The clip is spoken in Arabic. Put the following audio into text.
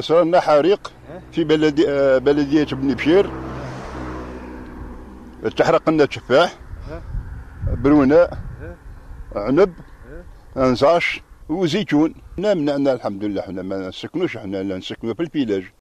صارنا حريق في بلدية بني بشير، تحرق لنا تفاح، بروناء، عنب، انزاش وزيتون. منعنا الحمد لله، حنا ما نسكنوش، حنا نسكنو في البيلاج.